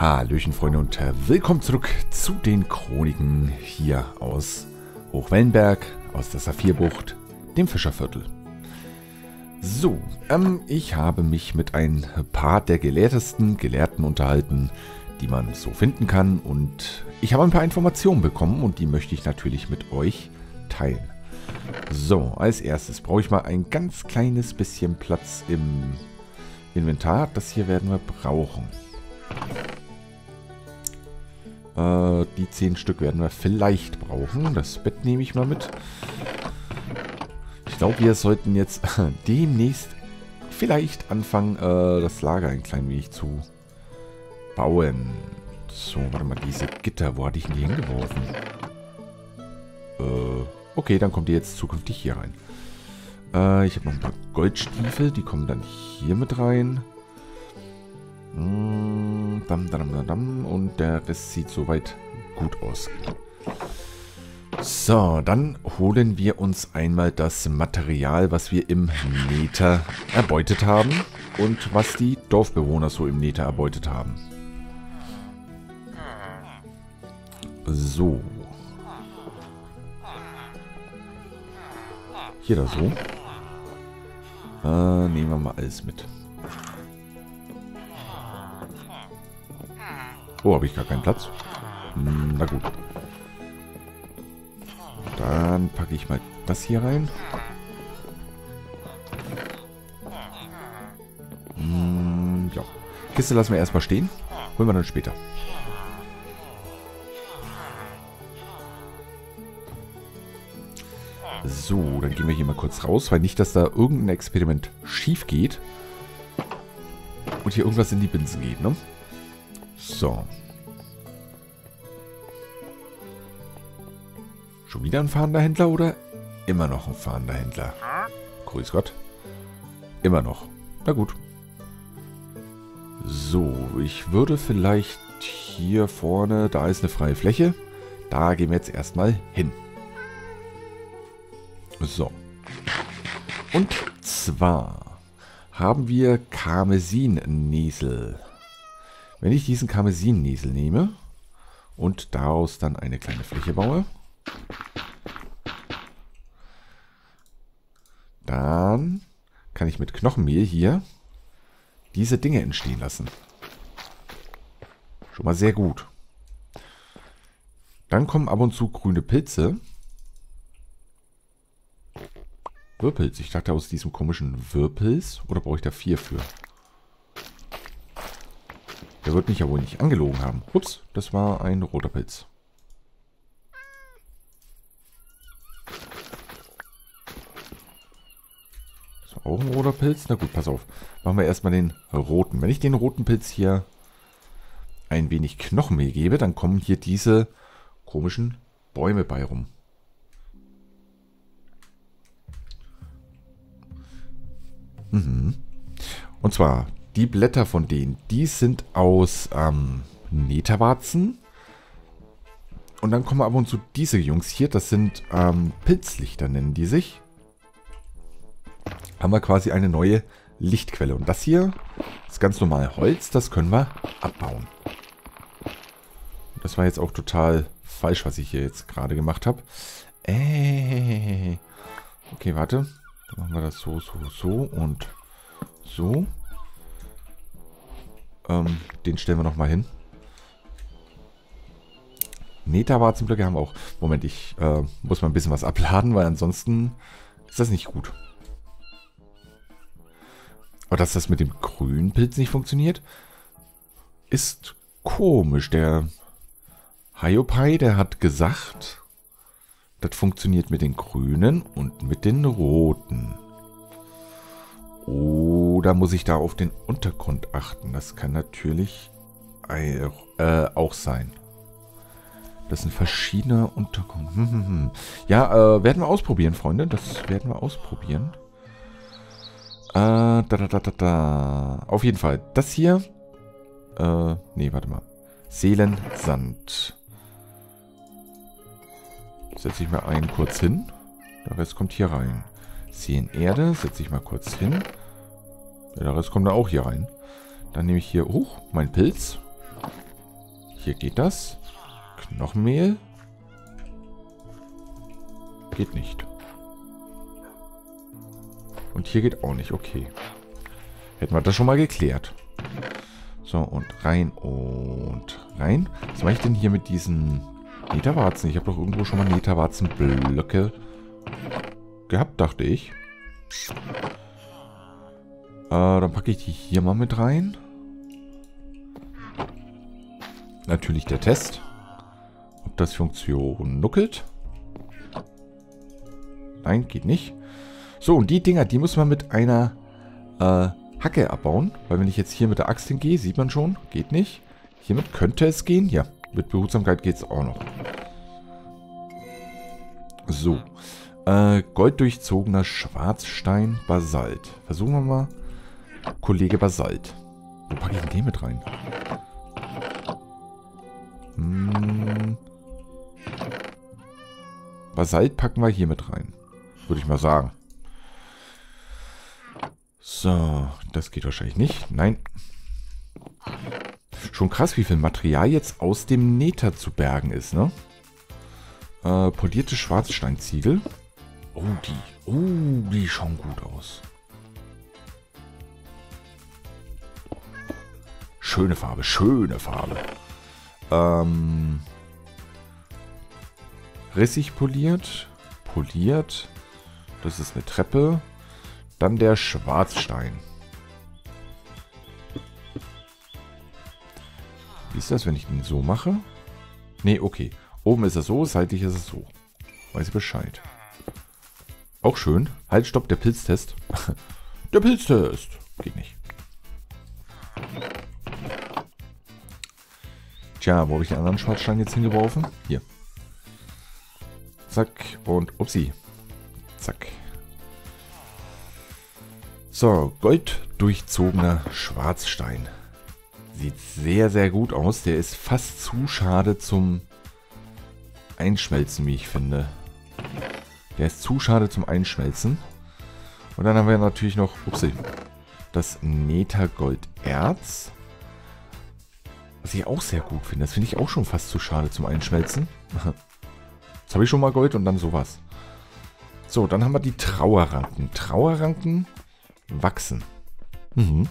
Hallöchen Freunde und willkommen zurück zu den Chroniken hier aus Hochwellenberg, aus der Saphirbucht, dem Fischerviertel. So, ich habe mich mit ein paar der Gelehrten unterhalten, die man so finden kann, und ich habe ein paar Informationen bekommen und die möchte ich natürlich mit euch teilen. So, als erstes brauche ich mal ein ganz kleines bisschen Platz im Inventar, das hier werden wir brauchen. Die 10 Stück werden wir vielleicht brauchen. Das Bett nehme ich mal mit. Ich glaube, wir sollten jetzt demnächst vielleicht anfangen, das Lager ein klein wenig zu bauen. So, warte mal, diese Gitter, wo hatte ich denn die hingeworfen? Okay, dann kommt die jetzt zukünftig hier rein. Ich habe noch ein paar Goldstiefel, die kommen dann hier mit rein. Und der Rest sieht soweit gut aus. So, dann holen wir uns einmal das Material, was wir im Nether erbeutet haben und was die Dorfbewohner so im Nether erbeutet haben. So. Hier da so. Nehmen wir mal alles mit. Oh, habe ich gar keinen Platz. Na gut. Dann packe ich mal das hier rein. Ja. Kiste lassen wir erstmal stehen. Holen wir dann später. So, dann gehen wir hier mal kurz raus, weil nicht, dass da irgendein Experiment schief geht. Und hier irgendwas in die Binsen geht, ne? So. Schon wieder ein fahrender Händler oder immer noch ein fahrender Händler? Grüß Gott. Immer noch. Na gut. So, ich würde vielleicht hier vorne, da ist eine freie Fläche. Da gehen wir jetzt erstmal hin. So. Und zwar haben wir Karmesin-Niesel. Wenn ich diesen Karmesin-Niesel nehme und daraus dann eine kleine Fläche baue, dann kann ich mit Knochenmehl hier diese Dinge entstehen lassen. Schon mal sehr gut. Dann kommen ab und zu grüne Pilze. Wirpels. Ich dachte aus diesem komischen Wirpels. Oder brauche ich da 4 für? Der wird mich ja wohl nicht angelogen haben. Ups, das war ein roter Pilz. Das war auch ein roter Pilz. Na gut, pass auf. Machen wir erstmal den roten. Wenn ich den roten Pilz hier ein wenig Knochenmehl gebe, dann kommen hier diese komischen Bäume bei rum. Mhm. Und zwar... Die Blätter von denen, die sind aus Netherwarzen. Und dann kommen ab und zu diese Jungs hier. Das sind Pilzlichter, nennen die sich. Haben wir quasi eine neue Lichtquelle. Und das hier ist ganz normal Holz. Das können wir abbauen. Das war jetzt auch total falsch, was ich hier jetzt gerade gemacht habe. Okay, warte. Dann machen wir das so, so, so und so. Den stellen wir nochmal hin. Netherwarzenblöcke haben wir auch. Moment, ich muss mal ein bisschen was abladen, weil ansonsten ist das nicht gut. Aber dass das mit dem grünen Pilz nicht funktioniert, ist komisch. Der Hayopai, der hat gesagt, das funktioniert mit den grünen und mit den roten. Oder muss ich da auf den Untergrund achten? Das kann natürlich auch sein. Das sind verschiedene Untergründe. Ja, werden wir ausprobieren, Freunde. Das werden wir ausprobieren. Auf jeden Fall. Das hier. Nee, warte mal. Seelensand. Setze ich mal einen kurz hin. Der Rest kommt hier rein. Seelenerde. Setze ich mal kurz hin. Der Rest kommt da auch hier rein. Dann nehme ich hier hoch, mein Pilz. Hier geht das. Knochenmehl. Geht nicht. Und hier geht auch nicht. Okay. Hätten wir das schon mal geklärt. So, und rein und rein. Was mache ich denn hier mit diesen Netherwarzen? Ich habe doch irgendwo schon mal Netherwarzenblöcke gehabt, dachte ich. Dann packe ich die hier mal mit rein. Natürlich der Test. Ob das Funktion nuckelt. Nein, geht nicht. So, und die Dinger, die müssen wir mit einer Hacke abbauen. Weil wenn ich jetzt hier mit der Axt hingehe, sieht man schon, geht nicht. Hiermit könnte es gehen. Ja, mit Behutsamkeit geht es auch noch. So. Golddurchzogener Schwarzstein Basalt. Versuchen wir mal. Kollege Basalt. Wo packe ich denn den mit rein? Basalt packen wir hier mit rein. Würde ich mal sagen. So, das geht wahrscheinlich nicht. Nein. Schon krass, wie viel Material jetzt aus dem Nether zu bergen ist, ne? Polierte Schwarzsteinziegel. Oh, die schauen gut aus. Schöne Farbe, schöne Farbe. Rissig poliert. Poliert. Das ist eine Treppe. Dann der Schwarzstein. Wie ist das, wenn ich den so mache? Ne, okay. Oben ist es so, seitlich ist es so. Weiß ich Bescheid. Auch schön. Halt, stopp, der Pilztest. Der Pilztest. Geht nicht. Tja, wo habe ich den anderen Schwarzstein jetzt hingeworfen? Hier. Zack. Und upsi. Zack. So, golddurchzogener Schwarzstein. Sieht sehr, sehr gut aus. Der ist fast zu schade zum Einschmelzen, wie ich finde. Der ist zu schade zum Einschmelzen. Und dann haben wir natürlich noch das Nethergolderz. Was ich auch sehr gut finde. Das finde ich auch schon fast zu schade zum Einschmelzen. Jetzt habe ich schon mal Gold und dann sowas. So, dann haben wir die Trauerranken. Trauerranken wachsen. Mhm.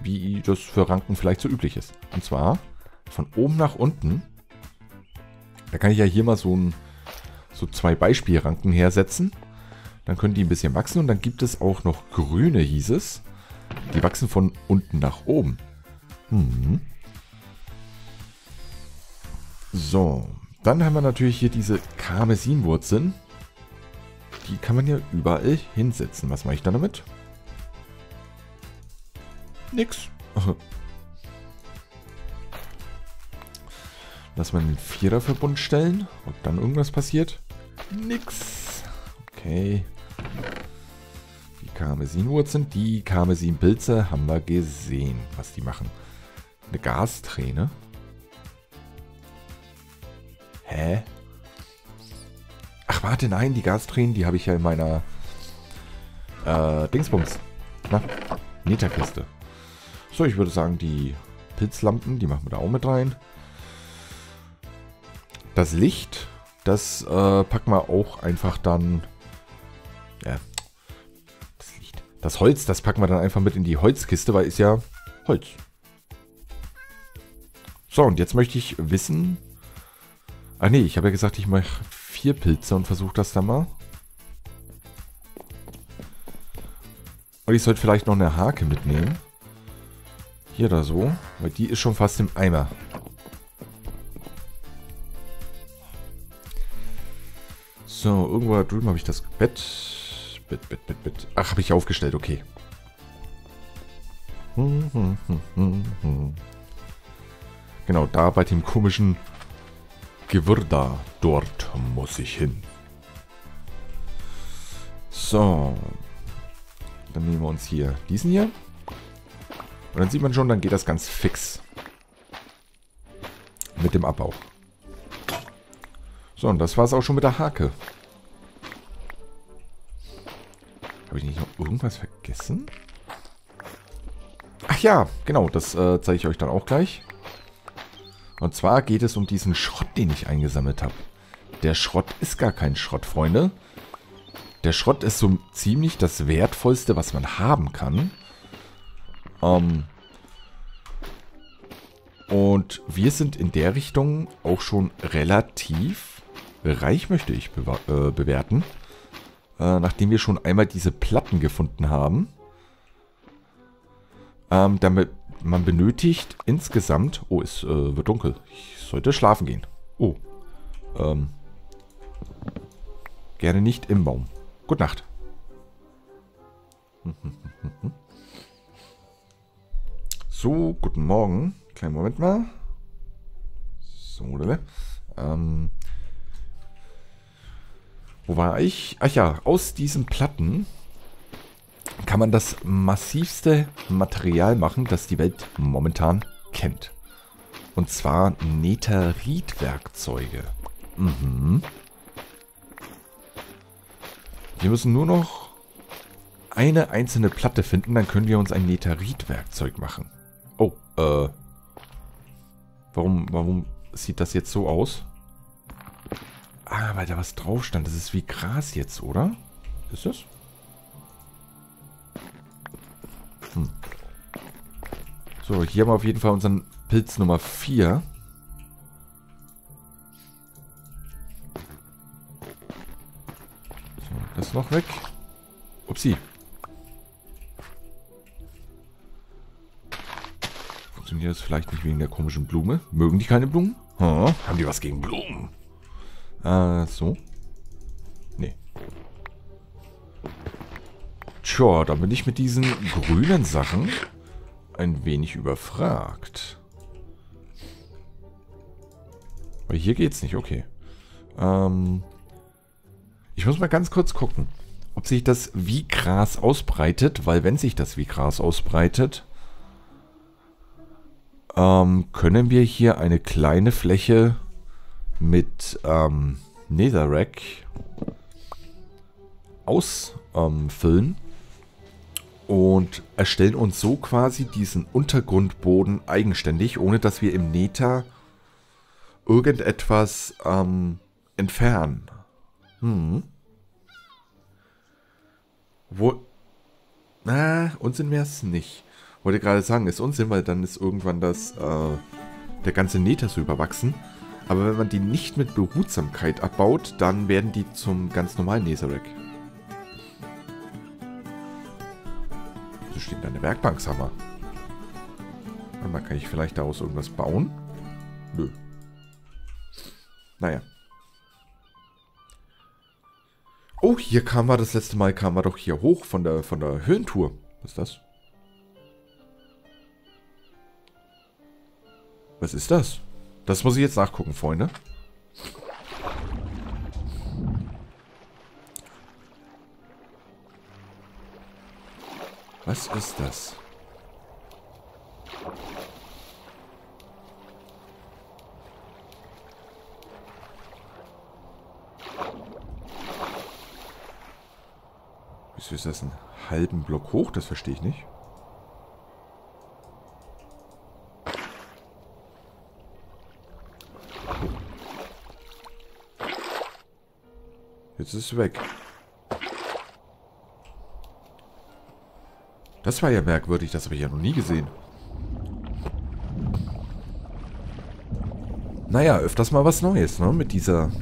Wie das für Ranken vielleicht so üblich ist. Und zwar von oben nach unten. Da kann ich ja hier mal so zwei Beispielranken hersetzen. Dann können die ein bisschen wachsen. Und dann gibt es auch noch grüne, hieß es. Die wachsen von unten nach oben. Mhm. So. Dann haben wir natürlich hier diese Karmesinwurzeln. Die kann man ja überall hinsetzen. Was mache ich dann damit? Nix. Lass mal den Viererverbund stellen. Ob dann irgendwas passiert? Nix. Okay. Die Karmesinwurzeln, die Karmesinpilze haben wir gesehen, was die machen. Eine Gasträne. Hä? Ach, warte, nein, die Gastränen, die habe ich ja in meiner Dingsbums. Na, Netherkiste. So, ich würde sagen, die Pilzlampen, die machen wir da auch mit rein. Das Licht, das packen wir auch einfach dann... Ja, das Licht. Das Holz, das packen wir dann einfach mit in die Holzkiste, weil ist ja Holz. So, und jetzt möchte ich wissen... Ah nee, ich habe ja gesagt, ich mache 4 Pilze und versuche das dann mal. Und ich sollte vielleicht noch eine Hake mitnehmen. Hier da so, weil die ist schon fast im Eimer. So, irgendwo da drüben habe ich das Bett. Ach, habe ich aufgestellt, okay. Genau, da bei dem komischen Gewirr da. Dort muss ich hin. So. Dann nehmen wir uns hier diesen hier. Und dann sieht man schon, dann geht das ganz fix. Mit dem Abbau. So, und das war es auch schon mit der Hake. Habe ich nicht noch irgendwas vergessen? Ach ja, genau, das zeige ich euch dann auch gleich. Und zwar geht es um diesen Schrott, den ich eingesammelt habe. Der Schrott ist gar kein Schrott, Freunde. Der Schrott ist so ziemlich das Wertvollste, was man haben kann. Und wir sind in der Richtung auch schon relativ reich, möchte ich bewerten. Nachdem wir schon einmal diese Platten gefunden haben. Damit man benötigt insgesamt... Oh, es wird dunkel. Ich sollte schlafen gehen. Oh. Gerne nicht im Baum. Gute Nacht. So, guten Morgen. Kleinen Moment mal. So, wo war ich? Ach ja, aus diesen Platten kann man das massivste Material machen, das die Welt momentan kennt. Und zwar Netherit-Werkzeuge. Mhm. Wir müssen nur noch eine einzelne Platte finden, dann können wir uns ein Netherit-Werkzeug machen. Oh, Warum sieht das jetzt so aus? Ah, weil da was drauf stand. Das ist wie Gras jetzt, oder? Ist es? Hm. So, hier haben wir auf jeden Fall unseren Pilz Nummer 4. So, das noch weg. Upsi. Funktioniert das vielleicht nicht wegen der komischen Blume? Mögen die keine Blumen? Ha, haben die was gegen Blumen? So. Nee. Tja, da bin ich mit diesen grünen Sachen ein wenig überfragt. Aber hier geht's nicht, okay. Ich muss mal ganz kurz gucken, ob sich das wie Gras ausbreitet, weil wenn sich das wie Gras ausbreitet... können wir hier eine kleine Fläche mit Netherrack ausfüllen und erstellen uns so quasi diesen Untergrundboden eigenständig, ohne dass wir im Nether irgendetwas entfernen. Hm. Wo? Na, Unsinn wäre es nicht. Wollte gerade sagen, ist Unsinn, weil dann ist irgendwann das, der ganze Nether so überwachsen. Aber wenn man die nicht mit Behutsamkeit abbaut, dann werden die zum ganz normalen Netherrack. So steht da eine Werkbank, sag mal. Warte mal, kann ich vielleicht daraus irgendwas bauen? Nö. Naja. Oh, hier kamen wir, das letzte Mal kamen wir doch hier hoch von der Höhentour. Was ist das? Was ist das? Das muss ich jetzt nachgucken, Freunde. Was ist das? Wieso ist das einen halben Block hoch? Das verstehe ich nicht. Jetzt ist es weg. Das war ja merkwürdig, das habe ich ja noch nie gesehen. Naja, öfters mal was Neues, ne? Mit dieser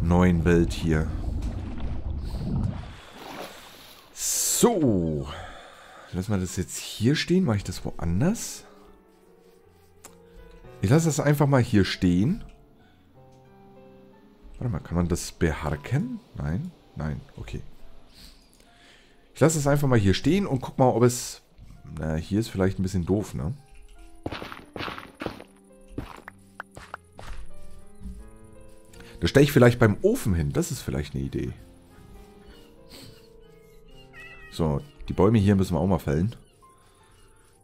neuen Welt hier. So. Lass mal das jetzt hier stehen. Mache ich das woanders? Ich lasse das einfach mal hier stehen. Warte mal, kann man das beharken? Nein? Nein, okay. Ich lasse es einfach mal hier stehen und guck mal, ob es... Na, hier ist vielleicht ein bisschen doof, ne? Da stelle ich vielleicht beim Ofen hin. Das ist vielleicht eine Idee. So, die Bäume hier müssen wir auch mal fällen.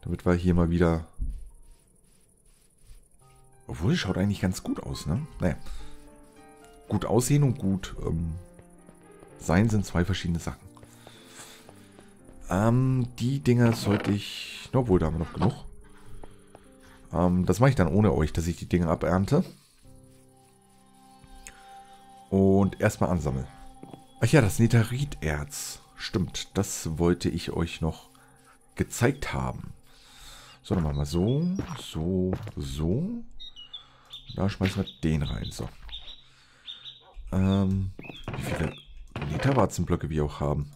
Damit wir hier mal wieder... Obwohl, schaut eigentlich ganz gut aus, ne? Naja. Gut aussehen und gut sein sind zwei verschiedene Sachen. Die Dinger sollte ich... Obwohl, da haben wir noch genug. Das mache ich dann ohne euch, dass ich die Dinge abernte. Und erstmal ansammeln. Ach ja, das Netheriterz. Stimmt, das wollte ich euch noch gezeigt haben. So, dann machen wir so, so, so. Da schmeißen wir den rein. So. Wie viele Netherwarzenblöcke wir auch haben.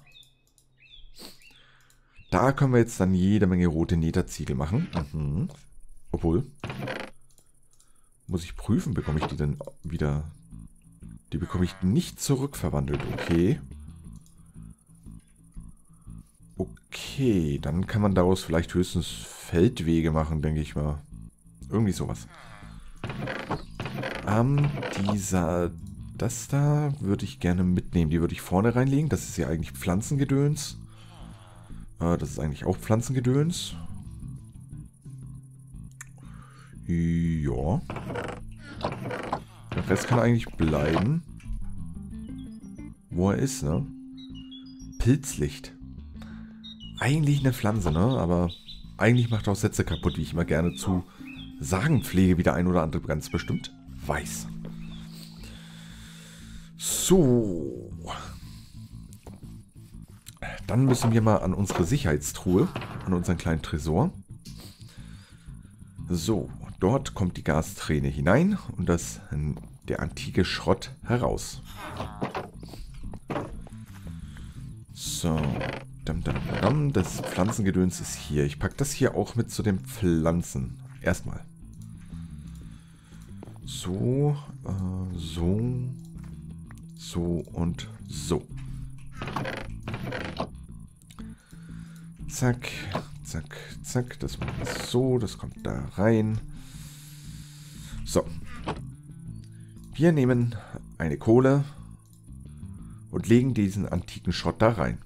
Da können wir jetzt dann jede Menge rote Netherziegel machen. Mhm. Obwohl, muss ich prüfen, bekomme ich die denn wieder... Die bekomme ich nicht zurückverwandelt, okay. Okay, dann kann man daraus vielleicht höchstens Feldwege machen, denke ich mal. Irgendwie sowas. Das da würde ich gerne mitnehmen. Die würde ich vorne reinlegen. Das ist ja eigentlich Pflanzengedöns. Das ist eigentlich auch Pflanzengedöns. Ja. Der Rest kann eigentlich bleiben, wo er ist, ne? Pilzlicht. Eigentlich eine Pflanze, ne? Aber eigentlich macht er auch Sätze kaputt, wie ich immer gerne zu sagen pflege, wie der ein oder andere ganz bestimmt weiß. So. Dann müssen wir mal an unsere Sicherheitstruhe, an unseren kleinen Tresor. So. Dort kommt die Gasträne hinein und der antike Schrott heraus. So. Das Pflanzengedöns ist hier. Ich packe das hier auch mit zu den Pflanzen. Erstmal. So, so, so und so. Zack, zack, zack. Das machen wir so. Das kommt da rein. So, wir nehmen eine Kohle und legen diesen antiken Schrott da rein.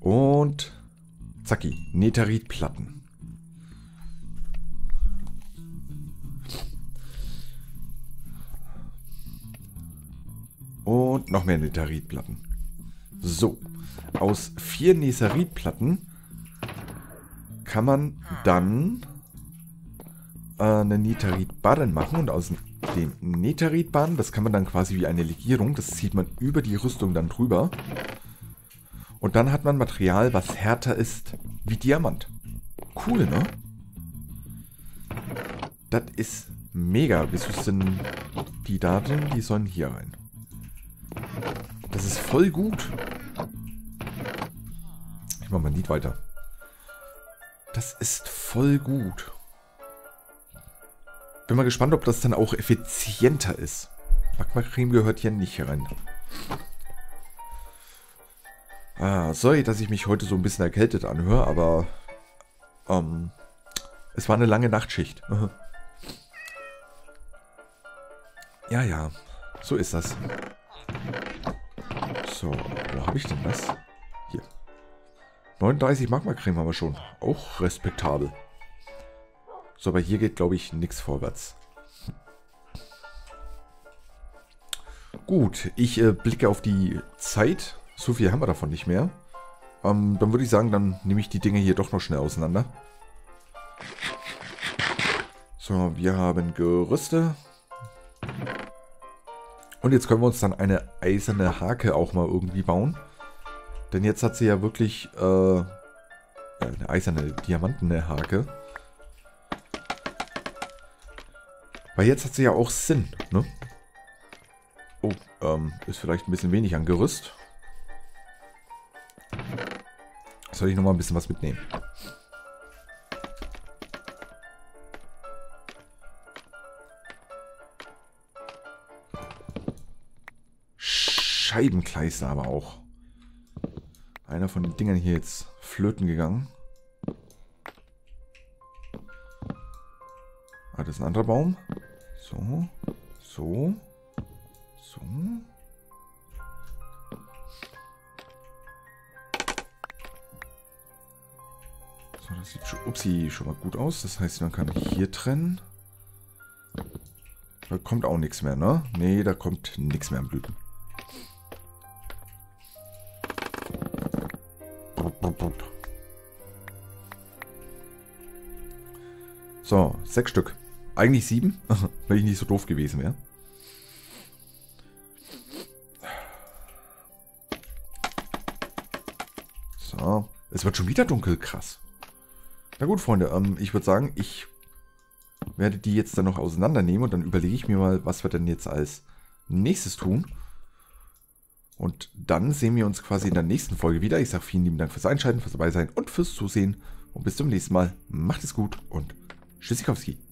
Und zacki, Netheritplatten. Und noch mehr Netheritplatten. So. Aus 4 Netheritplatten kann man dann eine Netheritbarren machen. Und aus dem Netheritbarren, das kann man dann quasi wie eine Legierung, das zieht man über die Rüstung dann drüber. Und dann hat man Material, was härter ist wie Diamant. Cool, ne? Das ist mega. Wieso ist denn die da drin? Die sollen hier rein. Das ist voll gut. Ich mach mal ein Lied weiter. Das ist voll gut. Bin mal gespannt, ob das dann auch effizienter ist. Magmacreme gehört hier nicht rein. Sorry, dass ich mich heute so ein bisschen erkältet anhöre, aber es war eine lange Nachtschicht. Ja, ja, so ist das. So, wo habe ich denn das? Hier. 39 Magmacreme haben wir schon. Auch respektabel. So, aber hier geht, glaube ich, nichts vorwärts. Gut, ich blicke auf die Zeit. So viel haben wir davon nicht mehr. Dann würde ich sagen, dann nehme ich die Dinge hier doch noch schnell auseinander. So, wir haben Gerüste. Und jetzt können wir uns dann eine eiserne Hake auch mal irgendwie bauen. Denn jetzt hat sie ja wirklich eine eiserne, diamantene Hake. Weil jetzt hat sie ja auch Sinn, ne? Oh, ist vielleicht ein bisschen wenig an Gerüst. Soll ich nochmal ein bisschen was mitnehmen? Scheibenkleister aber auch. Einer von den Dingern hier jetzt flöten gegangen. Ah, das ist ein anderer Baum. So, so, so. Das sieht schon mal gut aus. Das heißt, man kann hier trennen. Da kommt auch nichts mehr, ne? Ne, da kommt nichts mehr an Blüten. und. So, 6 Stück. Eigentlich 7, wenn ich nicht so doof gewesen wäre. So, es wird schon wieder dunkel, krass. Na gut, Freunde, ich würde sagen, ich werde die jetzt dann noch auseinandernehmen und dann überlege ich mir mal, was wir denn jetzt als nächstes tun. Und dann sehen wir uns quasi in der nächsten Folge wieder. Ich sage vielen lieben Dank fürs Einschalten, fürs Dabeisein und fürs Zusehen. Und bis zum nächsten Mal. Macht es gut und tschüssi Kowalski.